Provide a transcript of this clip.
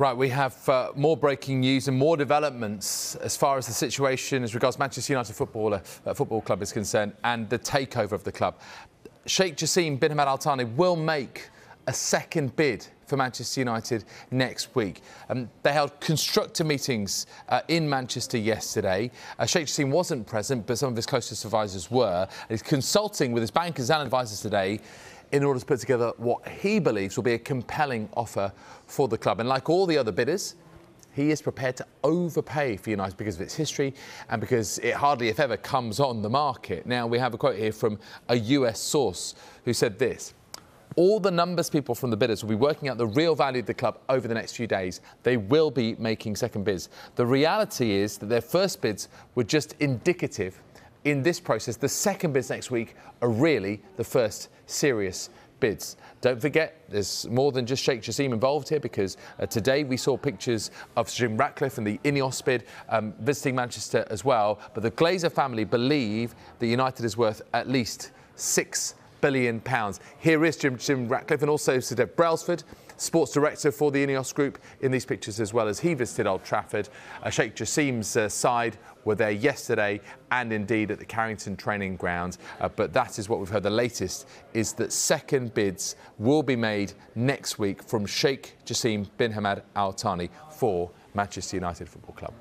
Right, we have more breaking news and more developments as far as the situation as regards Manchester United Football Club is concerned and the takeover of the club. Sheikh Jassim Bin Hamad Al Thani will make a second bid for Manchester United next week. They held constructive meetings in Manchester yesterday. Sheikh Jassim wasn't present, but some of his closest advisors were. And he's consulting with his bankers and advisors today in order to put together what he believes will be a compelling offer for the club. And like all the other bidders, he is prepared to overpay for United because of its history and because it hardly, if ever, comes on the market. Now, we have a quote here from a US source who said this: "All the numbers people from the bidders will be working out the real value of the club over the next few days. They will be making second bids. The reality is that their first bids were just indicative. In this process, the second bids next week are really the first serious bids." Don't forget, there's more than just Sheikh Jassim involved here, because today we saw pictures of Jim Ratcliffe and the Ineos bid visiting Manchester as well. But the Glazer family believe that United is worth at least £6 billion. Here is Jim Ratcliffe and also Sir Dave Brailsford, sports director for the Ineos group, in these pictures as well, as he visited Old Trafford. Sheikh Jassim's side were there yesterday and indeed at the Carrington training ground. But that is what we've heard. The latest is that second bids will be made next week from Sheikh Jassim Bin Hamad Al Thani for Manchester United Football Club.